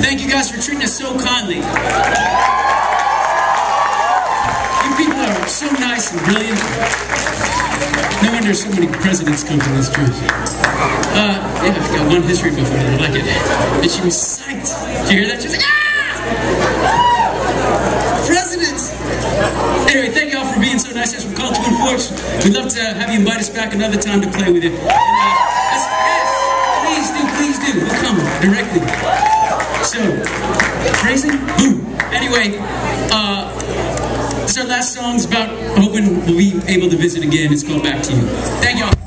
Thank you guys for treating us so kindly. You people are so nice and brilliant. No wonder so many presidents come from this church. Yeah, I've got one history book on it. I like it. And she was psyched. Did you hear that? She was like, ah! Presidents! Anyway, thank you all for being so nice. That's from called Twin Forks. We'd love to have you invite us back another time to play with you. And, yes, please do. We'll come directly. So, crazy? Boom. Anyway, this is our last song. It's about hoping we'll be able to visit again. It's called Back to You. Thank you all.